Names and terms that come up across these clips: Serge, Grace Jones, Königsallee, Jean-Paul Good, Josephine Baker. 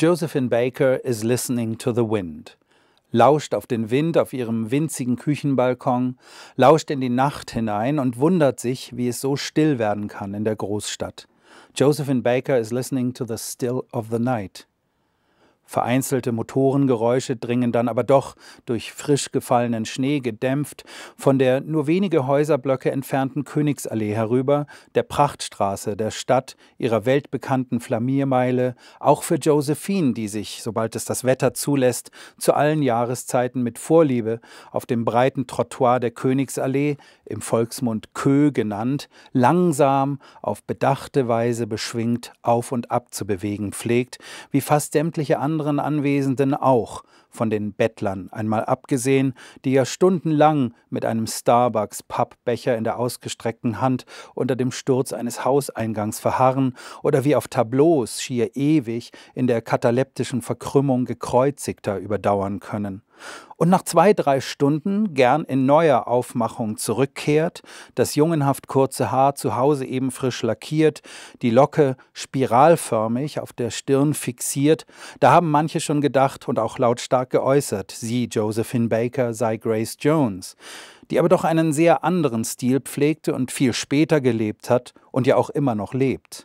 Josephine Baker is listening to the wind. Lauscht auf den Wind auf ihrem winzigen Küchenbalkon, lauscht in die Nacht hinein und wundert sich, wie es so still werden kann in der Großstadt. Josephine Baker is listening to the still of the night. Vereinzelte Motorengeräusche dringen dann aber doch durch frisch gefallenen Schnee gedämpft von der nur wenige Häuserblöcke entfernten Königsallee herüber, der Prachtstraße der Stadt, ihrer weltbekannten Flaniermeile, auch für Josephine, die sich, sobald es das Wetter zulässt, zu allen Jahreszeiten mit Vorliebe auf dem breiten Trottoir der Königsallee, im Volksmund Kö genannt, langsam auf bedachte Weise beschwingt auf und ab zu bewegen pflegt, wie fast sämtliche andere Anwesenden auch, von den Bettlern einmal abgesehen, die ja stundenlang mit einem Starbucks-Pappbecher in der ausgestreckten Hand unter dem Sturz eines Hauseingangs verharren oder wie auf Tableaus schier ewig in der kataleptischen Verkrümmung Gekreuzigter überdauern können. Und nach 2, 3 Stunden gern in neuer Aufmachung zurückkehrt, das jungenhaft kurze Haar zu Hause eben frisch lackiert, die Locke spiralförmig auf der Stirn fixiert, da haben manche schon gedacht und auch lautstark geäußert, sie, Josephine Baker, sei Grace Jones, die aber doch einen sehr anderen Stil pflegte und viel später gelebt hat und ja auch immer noch lebt.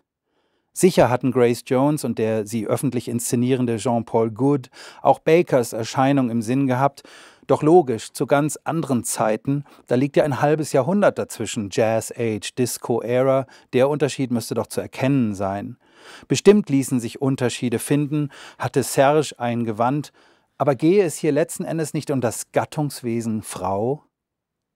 Sicher hatten Grace Jones und der sie öffentlich inszenierende Jean-Paul Good auch Bakers Erscheinung im Sinn gehabt, doch logisch, zu ganz anderen Zeiten, da liegt ja ein halbes Jahrhundert dazwischen, Jazz Age, Disco Era, der Unterschied müsste doch zu erkennen sein. Bestimmt ließen sich Unterschiede finden, hatte Serge eingewandt, aber gehe es hier letzten Endes nicht um das Gattungswesen Frau?